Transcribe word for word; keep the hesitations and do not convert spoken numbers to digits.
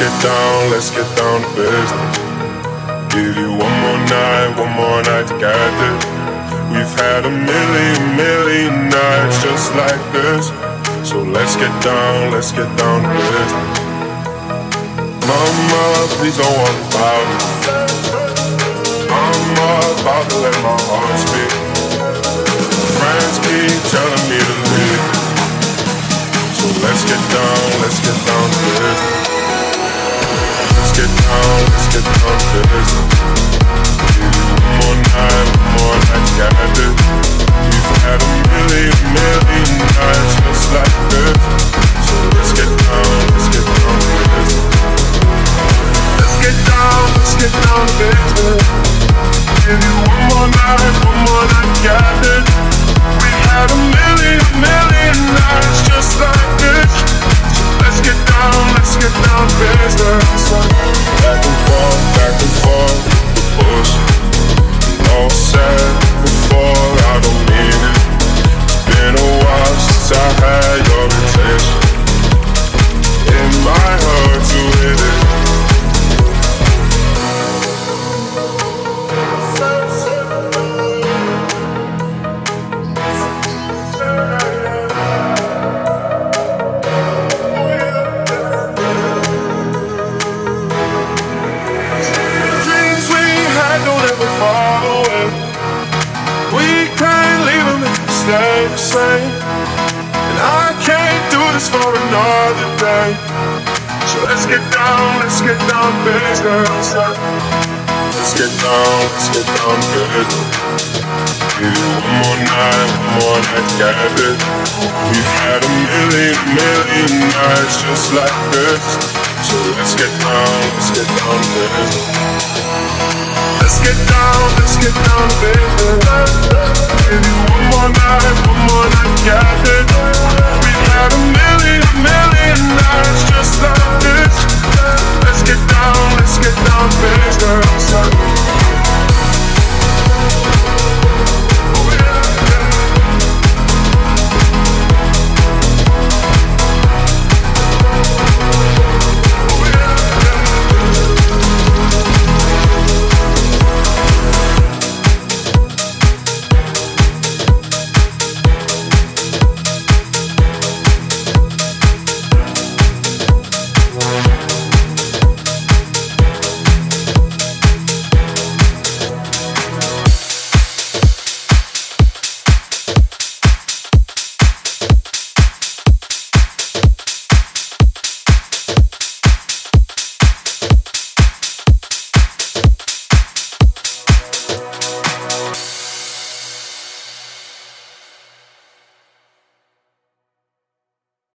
get down, let's get down to business. Give you one more night, one more night to get this. We've had a million, million nights just like this. So let's get down, let's get down to business. Mama, please don't worry about it. I'm about to let my heart speak. Friends keep telling me to leave. So let's get down, let's get down to business. Let's get down, let's get down to business. One more night, one more night to get this. We've had a million, million nights just like this. So let's get down, let's get down to business. Let's get down, let's get down to business. Give you one more night, one more night, got it. We've had a million, million nights just like this. So let's get down, let's get down to business. Back and forth, back and forth, the push. All said before, I don't mean it. It's been a while since I had your attention. In my heart to hit it. And I can't do this for another day. So let's get down, let's get down to business. Let's get down, let's get down to business. Give you one more night, one more night to get this. We've had a million, million nights just like this. So let's get down, let's get down to business. Let's get down, let's get down to business. Give you one more night, one more night, got it. We've had a million, million nights just